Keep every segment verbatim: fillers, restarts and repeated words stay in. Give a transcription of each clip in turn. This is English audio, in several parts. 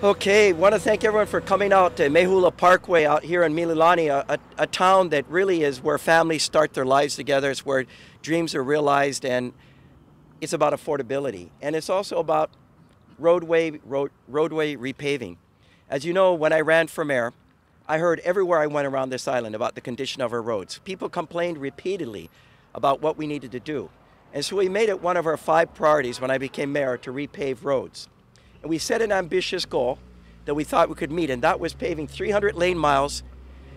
Okay, want to thank everyone for coming out to Meheula Parkway out here in Mililani, a, a, a town that really is where families start their lives together. It's where dreams are realized, and it's about affordability. And it's also about roadway, road, roadway repaving. As you know, when I ran for mayor, I heard everywhere I went around this island about the condition of our roads. People complained repeatedly about what we needed to do. And so we made it one of our five priorities when I became mayor to repave roads. And we set an ambitious goal that we thought we could meet, and that was paving three hundred lane miles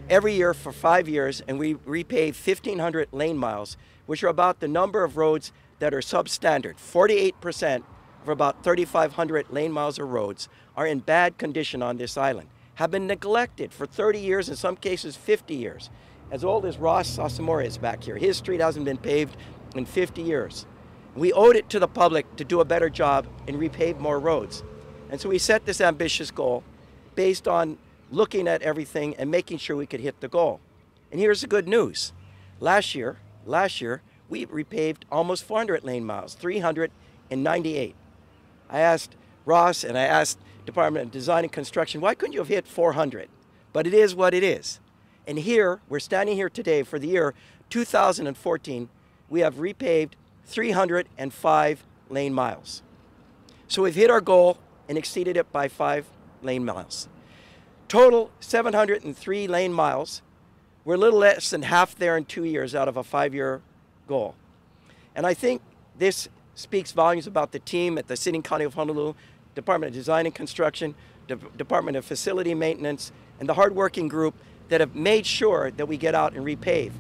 every year for five years, and we repaved fifteen hundred lane miles, which are about the number of roads that are substandard. forty-eight percent of about thirty-five hundred lane miles of roads are in bad condition on this island, have been neglected for thirty years, in some cases fifty years. As old as Ross Sasamura is back here, his street hasn't been paved in fifty years. We owed it to the public to do a better job and repave more roads. And so we set this ambitious goal based on looking at everything and making sure we could hit the goal. And here's the good news. Last year, last year, we repaved almost four hundred lane miles, three hundred ninety-eight. I asked Ross and I asked Department of Design and Construction, why couldn't you have hit four hundred? But it is what it is. And here, we're standing here today for the year two thousand fourteen, we have repaved three hundred five lane miles. So we've hit our goal and exceeded it by five lane miles. Total seven hundred three lane miles. We're a little less than half there in two years out of a five-year goal. And I think this speaks volumes about the team at the City and County of Honolulu, Department of Design and Construction, De- Department of Facility Maintenance, and the hardworking group that have made sure that we get out and repave.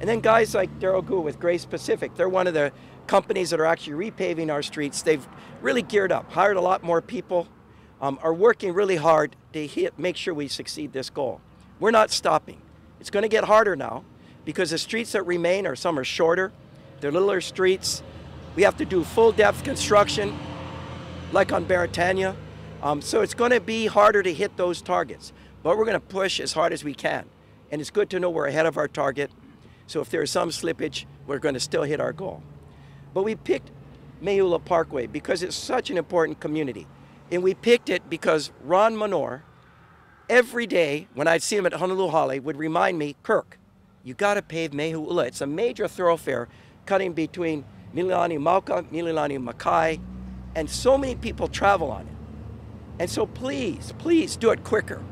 And then guys like Daryl Goo with Grace Pacific, they're one of the companies that are actually repaving our streets. They've really geared up, hired a lot more people, um, are working really hard to hit, make sure we succeed this goal. We're not stopping. It's going to get harder now because the streets that remain are some are shorter, they're littler streets. We have to do full depth construction like on Beritania. Um, so it's going to be harder to hit those targets, but we're going to push as hard as we can. And it's good to know we're ahead of our target. So if there is some slippage, we're going to still hit our goal. But we picked Meheula Parkway because it's such an important community. And we picked it because Ron Menor, every day when I'd see him at Honolulu Hale, would remind me, Kirk, you got to pave Meheula. It's a major thoroughfare cutting between Mililani Mauka, Mililani Makai, and so many people travel on it. And so please, please do it quicker.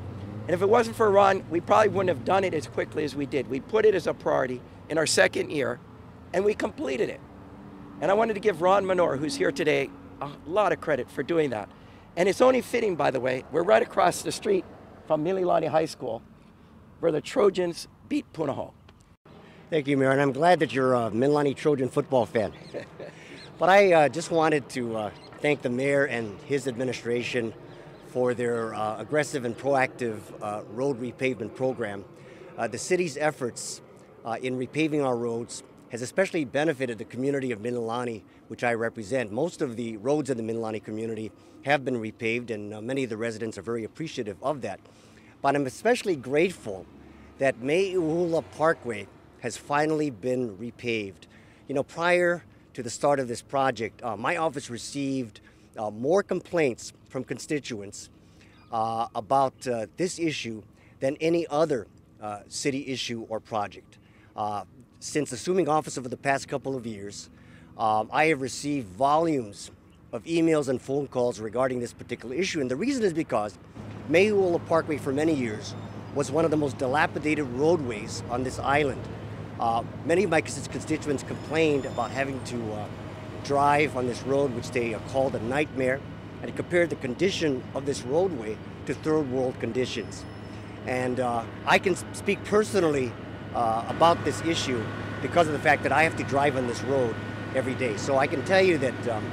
And if it wasn't for Ron, we probably wouldn't have done it as quickly as we did. We put it as a priority in our second year, and we completed it. And I wanted to give Ron Menor, who's here today, a lot of credit for doing that. And it's only fitting, by the way, we're right across the street from Mililani High School, where the Trojans beat Punahou. Thank you, Mayor, and I'm glad that you're a Mililani Trojan football fan. But I uh, just wanted to uh, thank the mayor and his administration for their uh, aggressive and proactive uh, road repavement program. Uh, the city's efforts uh, in repaving our roads has especially benefited the community of Mililani, which I represent. Most of the roads in the Mililani community have been repaved, and uh, many of the residents are very appreciative of that. But I'm especially grateful that Meheula Parkway has finally been repaved. You know, prior to the start of this project, uh, my office received Uh, more complaints from constituents uh, about uh, this issue than any other uh, city issue or project. Uh, since assuming office over the past couple of years, um, I have received volumes of emails and phone calls regarding this particular issue. And the reason is because Meheula Parkway for many years was one of the most dilapidated roadways on this island. Uh, many of my constituents complained about having to uh, drive on this road, which they called a nightmare, and it compared the condition of this roadway to third world conditions. And uh, I can speak personally uh, about this issue because of the fact that I have to drive on this road every day. So I can tell you that um,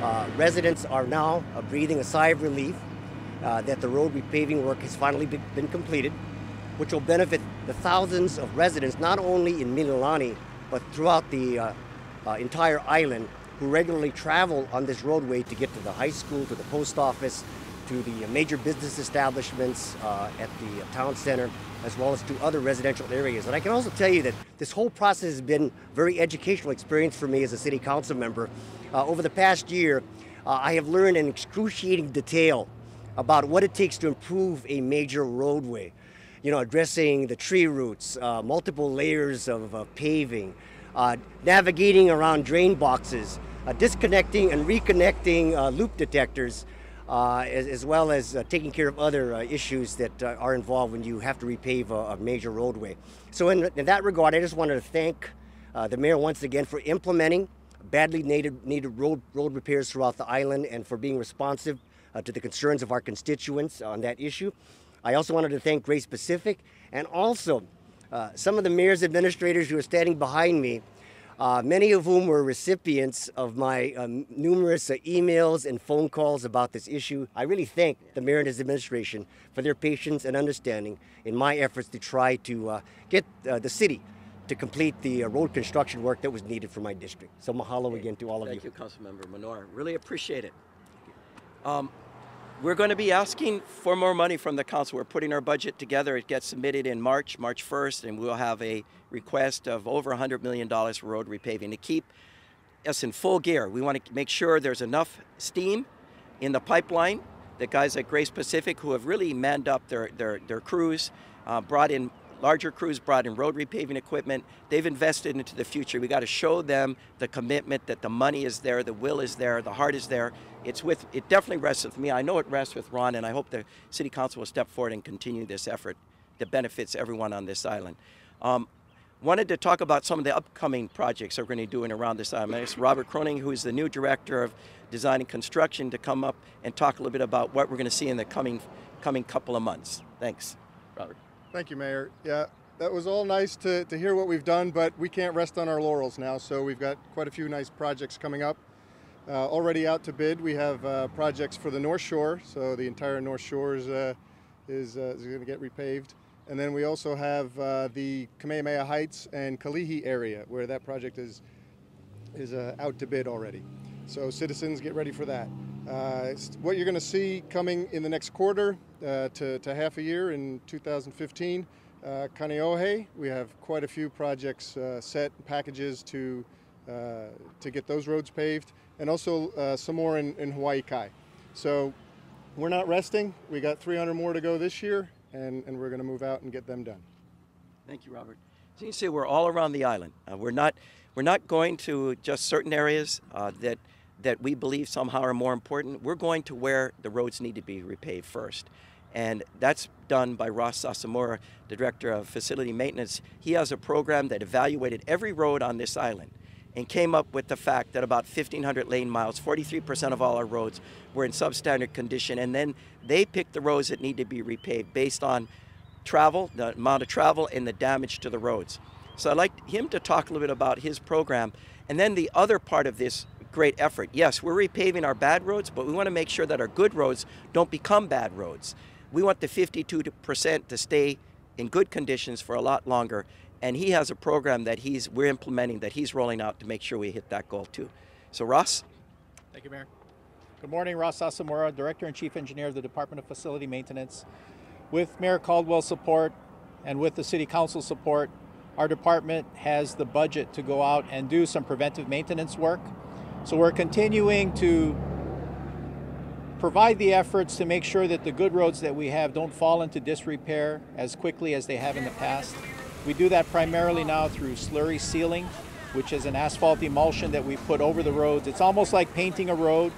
uh, residents are now uh, breathing a sigh of relief uh, that the road repaving work has finally be been completed, which will benefit the thousands of residents, not only in Mililani, but throughout the uh, uh, entire island, who regularly travel on this roadway to get to the high school, to the post office, to the major business establishments uh, at the town center, as well as to other residential areas. And I can also tell you that this whole process has been a very educational experience for me as a city council member. Uh, over the past year, uh, I have learned in excruciating detail about what it takes to improve a major roadway. You know, addressing the tree roots, uh, multiple layers of uh, paving, uh, navigating around drain boxes, uh, disconnecting and reconnecting uh, loop detectors, uh, as, as well as uh, taking care of other uh, issues that uh, are involved when you have to repave a, a major roadway. So in, in that regard, I just wanted to thank uh, the mayor once again for implementing badly needed, needed road, road repairs throughout the island and for being responsive uh, to the concerns of our constituents on that issue. I also wanted to thank Grace Pacific and also uh, some of the mayor's administrators who are standing behind me, uh, many of whom were recipients of my um, numerous uh, emails and phone calls about this issue. I really thank the mayor and his administration for their patience and understanding in my efforts to try to uh, get uh, the city to complete the uh, road construction work that was needed for my district. So mahalo again to all of you. Thank you, Councilmember Menor. Really appreciate it. Um, We're going to be asking for more money from the council. We're putting our budget together. It gets submitted in March, March first, and we'll have a request of over one hundred million dollars for road repaving to keep us in full gear. We want to make sure there's enough steam in the pipeline. The guys at Grace Pacific, who have really manned up their, their, their crews, uh, brought in larger crews, brought in road repaving equipment. They've invested into the future. We got to show them the commitment that the money is there, the will is there, the heart is there. It's with, it definitely rests with me. I know it rests with Ron, and I hope the City Council will step forward and continue this effort that benefits everyone on this island. Um, wanted to talk about some of the upcoming projects that we're going to be doing around this island. It's Robert Cronin, who is the new Director of Design and Construction, to come up and talk a little bit about what we're going to see in the coming, coming couple of months. Thanks, Robert. Thank you, Mayor. Yeah, that was all nice to, to hear what we've done, but we can't rest on our laurels now, so we've got quite a few nice projects coming up. Uh, already out to bid, we have uh, projects for the North Shore, so the entire North Shore is, uh, is, uh, is going to get repaved. And then we also have uh, the Kamehameha Heights and Kalihi area, where that project is, is uh, out to bid already. So citizens, get ready for that. Uh, what you're going to see coming in the next quarter uh, to, to half a year in two thousand fifteen, uh, Kaneohe, we have quite a few projects uh, set, packages to, uh, to get those roads paved, and also uh, some more in, in Hawaii Kai. So we're not resting. We got three hundred more to go this year, and, and we're going to move out and get them done. Thank you, Robert. So you can see we're all around the island. Uh, we're, not, we're not going to just certain areas uh, that that we believe somehow are more important. We're going to where the roads need to be repaved first. And that's done by Ross Sasamura, the Director of Facility Maintenance. He has a program that evaluated every road on this island and came up with the fact that about fifteen hundred lane miles, forty-three percent of all our roads were in substandard condition. And then they picked the roads that need to be repaved based on travel, the amount of travel and the damage to the roads. So I'd like him to talk a little bit about his program. And then the other part of this great effort. Yes, we're repaving our bad roads, but we want to make sure that our good roads don't become bad roads. We want the fifty-two percent to stay in good conditions for a lot longer, and he has a program that he's we're implementing that he's rolling out to make sure we hit that goal too. So Ross? Thank you, Mayor. Good morning, Ross Sasamura, Director and Chief Engineer of the Department of Facility Maintenance. With Mayor Caldwell's support and with the City Council support, our department has the budget to go out and do some preventive maintenance work. So we're continuing to provide the efforts to make sure that the good roads that we have don't fall into disrepair as quickly as they have in the past. We do that primarily now through slurry sealing, which is an asphalt emulsion that we put over the roads. It's almost like painting a road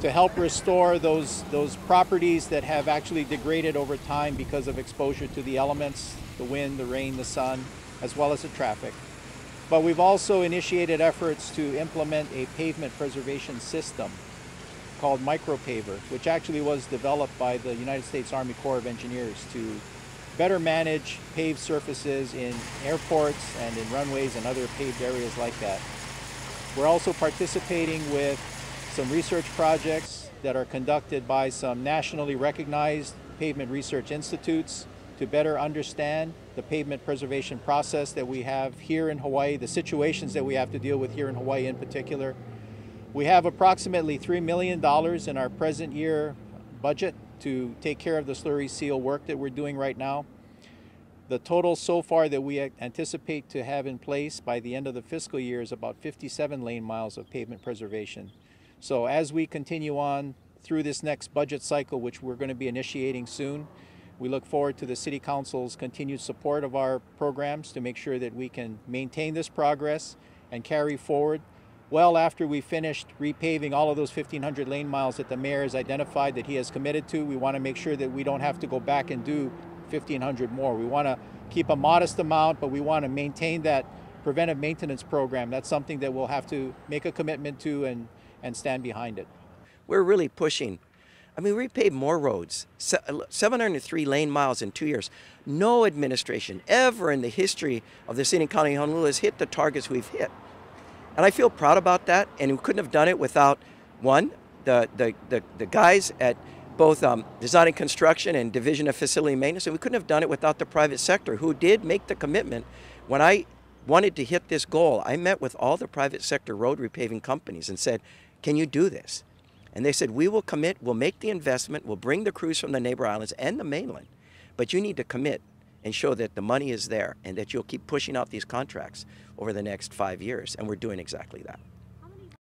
to help restore those, those properties that have actually degraded over time because of exposure to the elements, the wind, the rain, the sun, as well as the traffic. But we've also initiated efforts to implement a pavement preservation system called MicroPaver, which actually was developed by the United States Army Corps of Engineers to better manage paved surfaces in airports and in runways and other paved areas like that. We're also participating with some research projects that are conducted by some nationally recognized pavement research institutes to better understand the pavement preservation process that we have here in Hawaii, the situations that we have to deal with here in Hawaii in particular. We have approximately three million dollars in our present year budget to take care of the slurry seal work that we're doing right now. The total so far that we anticipate to have in place by the end of the fiscal year is about fifty-seven lane miles of pavement preservation. So as we continue on through this next budget cycle, which we're going to be initiating soon. We look forward to the City Council's continued support of our programs to make sure that we can maintain this progress and carry forward well after we finished repaving all of those fifteen hundred lane miles that the mayor has identified that he has committed to. We want to make sure that we don't have to go back and do fifteen hundred more. We want to keep a modest amount, but we want to maintain that preventive maintenance program. That's something that we'll have to make a commitment to and, and stand behind it. We're really pushing. I mean, we repaved more roads, seven hundred three lane miles in two years. No administration ever in the history of the City and County of Honolulu has hit the targets we've hit. And I feel proud about that, and we couldn't have done it without, one, the, the, the, the guys at both um, Design and Construction and Division of Facility Maintenance, and we couldn't have done it without the private sector, who did make the commitment. When I wanted to hit this goal, I met with all the private sector road repaving companies and said, can you do this? And they said, we will commit, we'll make the investment, we'll bring the crews from the neighbor islands and the mainland, but you need to commit and show that the money is there and that you'll keep pushing out these contracts over the next five years. And we're doing exactly that.